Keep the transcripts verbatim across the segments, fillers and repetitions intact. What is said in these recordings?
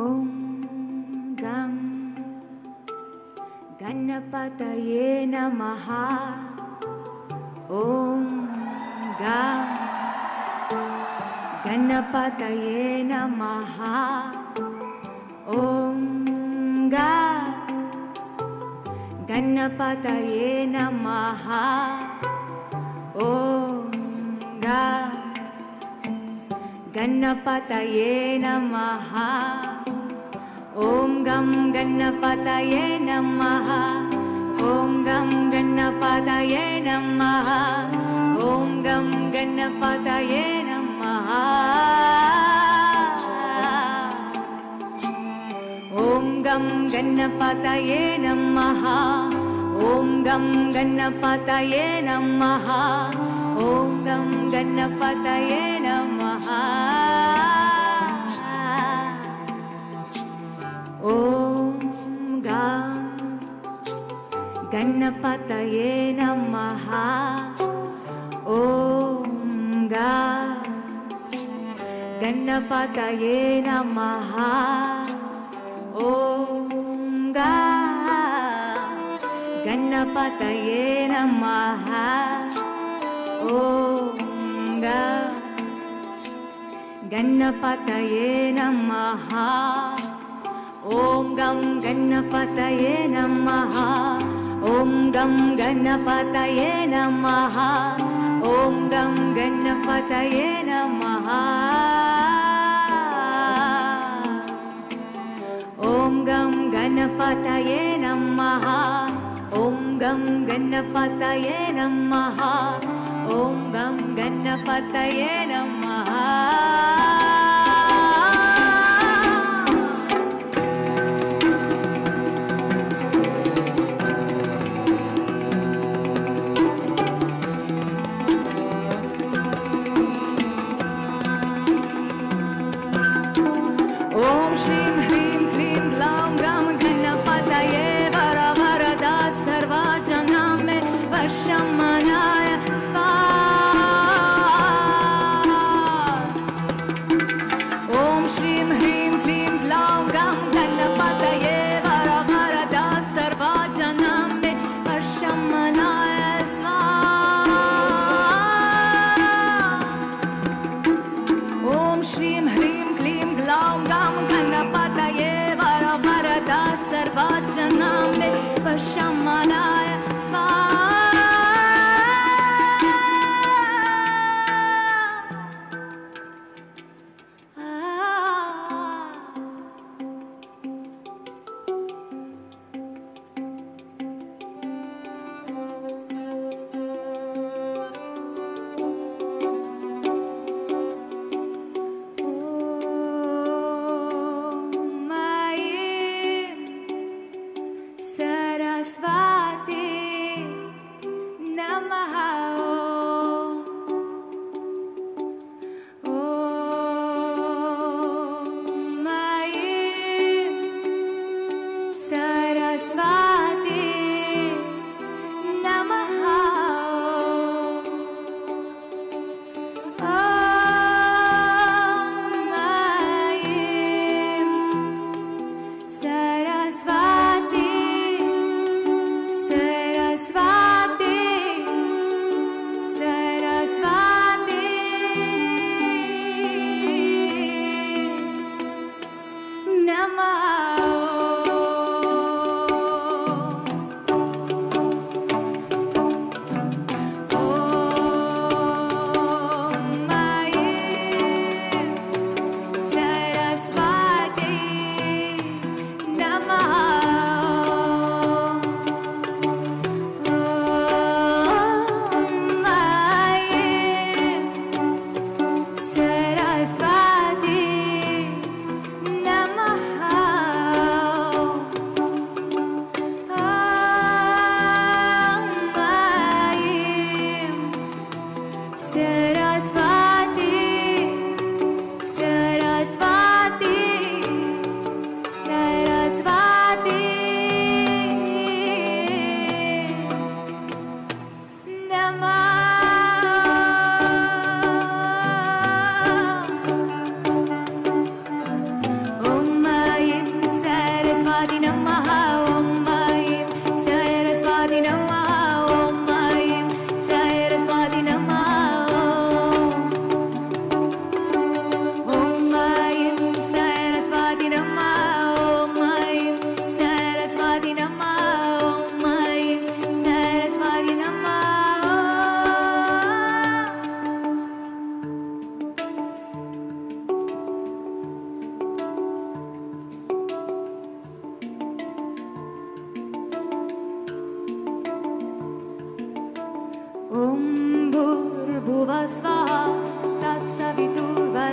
Om Gam Ganapataye Namaha. Om Gam Ganapataye Namaha. Om Gam Ganapataye Namaha. Om Gam Ganapataye Namaha. Om Gam Ganapataye Namaha. Om Gam Ganapataye Namaha. Om Gam Ganapataye Namaha. Om Gam Ganapataye Namaha. Om Gam Ganapataye Namaha. Om Gam Ganapataye Namaha. Om Gam Ganapataye Namaha. Om Gam Ganapataye Namaha. Om Gam Ganapataye Namaha. Om Gam Ganapataye Namaha. Om Gam Ganapataye Namaha. Om Gam Ganapataye Namaha. Om Gam Ganapataye Namaha. Om Gam Ganapataye Namaha. Om Gam Ganapataye Namaha. Om Gam Ganapataye Namaha. Om Shri Hrim Mklim Glamgam Ganapati Yevara Vara Dasar Vajana Me Vashamana Sva. Om Shri Hrim Mklim Glamgam Ganapati Yevara Vara Dasar Vajana Me Vashamana Sva. Om Shri Hrim Mklim Glamgam Ganapataye Vara Vara Dasar Vajana Me Vashamana Sva. Sarasvati Namaha. Om Mai Sarasvati Namaha. Om Mai Sarasvati. Namah.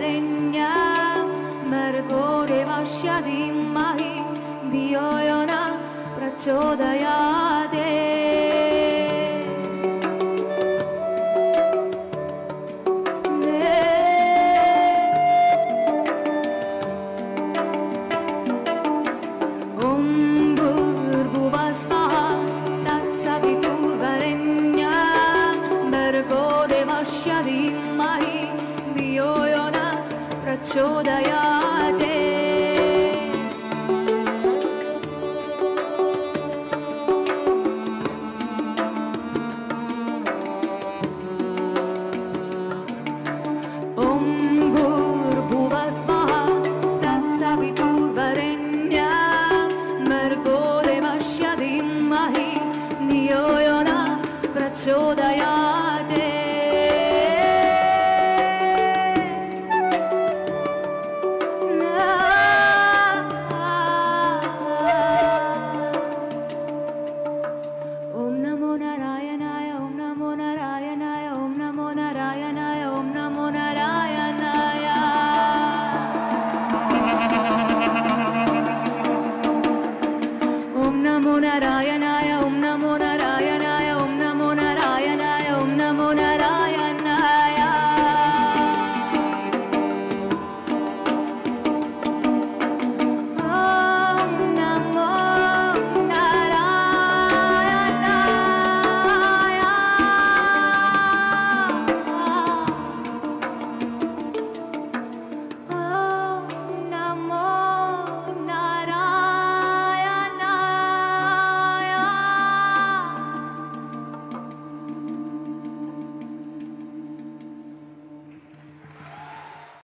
Sharenyam Margo Devasya Dhimahi Dhiyo Yona Prachodayade. Chodayate.